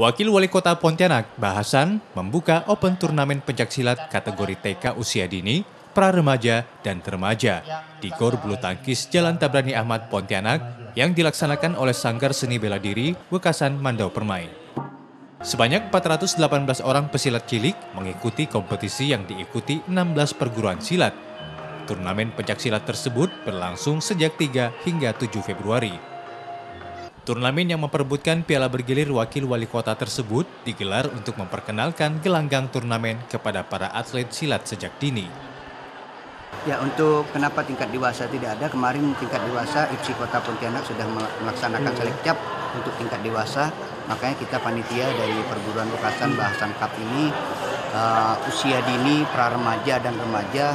Wakil Wali Kota Pontianak, Bahasan, membuka Open Turnamen Pencaksilat kategori TK usia dini, pra-remaja, dan remaja di Gor Bulutangkis Jalan Tabrani Ahmad, Pontianak yang dilaksanakan oleh Sanggar Seni Bela Diri Wekasan Mandau Permai. Sebanyak 418 orang pesilat cilik mengikuti kompetisi yang diikuti 16 perguruan silat. Turnamen pencaksilat tersebut berlangsung sejak 3 hingga 7 Februari. Turnamen yang memperebutkan piala bergilir wakil wali kota tersebut digelar untuk memperkenalkan gelanggang turnamen kepada para atlet silat sejak dini. Ya, untuk kenapa tingkat dewasa tidak ada, kemarin tingkat dewasa IPSI Kota Pontianak sudah melaksanakan selekcap untuk tingkat dewasa. Makanya kita panitia dari perguruan Lokasan Bahasan Cup ini usia dini, pra-remaja, dan remaja.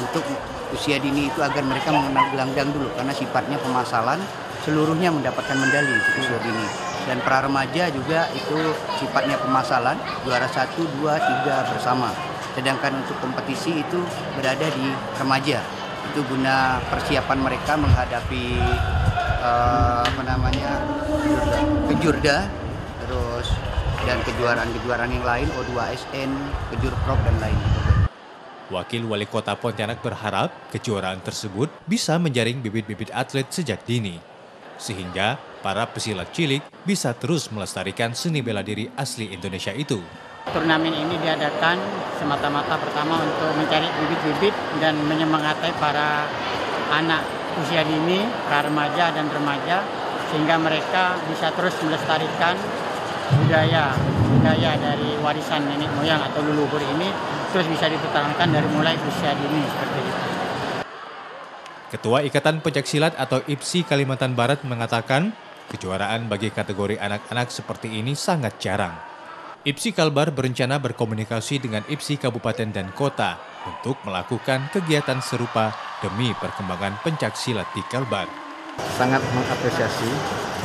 Untuk usia dini itu agar mereka mengenal gelanggang dulu karena sifatnya pemasalan. Seluruhnya mendapatkan medali untuk usia dini. Dan para remaja juga itu sifatnya pemasalan, juara 1, 2, 3 bersama. Sedangkan untuk kompetisi itu berada di remaja. Itu guna persiapan mereka menghadapi kejurda, terus dan kejuaraan-kejuaraan yang lain, O2SN, kejurprov dan lain-lain. Wakil Wali Kota Pontianak berharap kejuaraan tersebut bisa menjaring bibit-bibit atlet sejak dini, sehingga para pesilat cilik bisa terus melestarikan seni bela diri asli Indonesia itu. Turnamen ini diadakan semata-mata pertama untuk mencari bibit-bibit dan menyemangati para anak usia dini, para remaja dan remaja, sehingga mereka bisa terus melestarikan budaya dari warisan nenek moyang atau leluhur ini, terus bisa dipertahankan dari mulai usia dini seperti itu. Ketua Ikatan Pencaksilat atau IPSI Kalimantan Barat mengatakan kejuaraan bagi kategori anak-anak seperti ini sangat jarang. IPSI Kalbar berencana berkomunikasi dengan IPSI Kabupaten dan Kota untuk melakukan kegiatan serupa demi perkembangan pencaksilat di Kalbar. Sangat mengapresiasi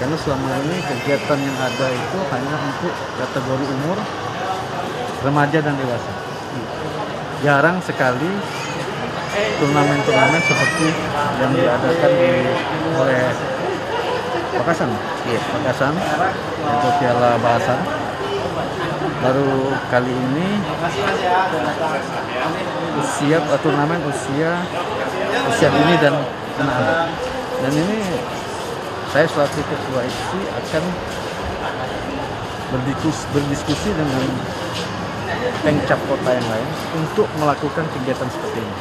karena selama ini kegiatan yang ada itu hanya untuk kategori umur remaja dan dewasa. Jarang sekali turnamen-turnamen seperti yang diadakan oleh Bahasan untuk piala Bahasan. Baru kali ini turnamen usia dini dan anak-anak. Dan ini saya selaku ketua IPSI akan berdiskusi dengan Pengcap kota yang lain untuk melakukan kegiatan seperti ini.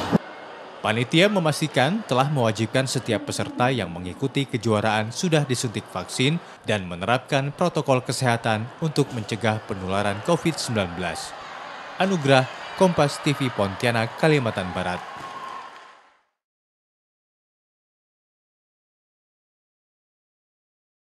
Panitia memastikan telah mewajibkan setiap peserta yang mengikuti kejuaraan sudah disuntik vaksin dan menerapkan protokol kesehatan untuk mencegah penularan COVID-19. Anugerah, Kompas TV Pontianak, Kalimantan Barat.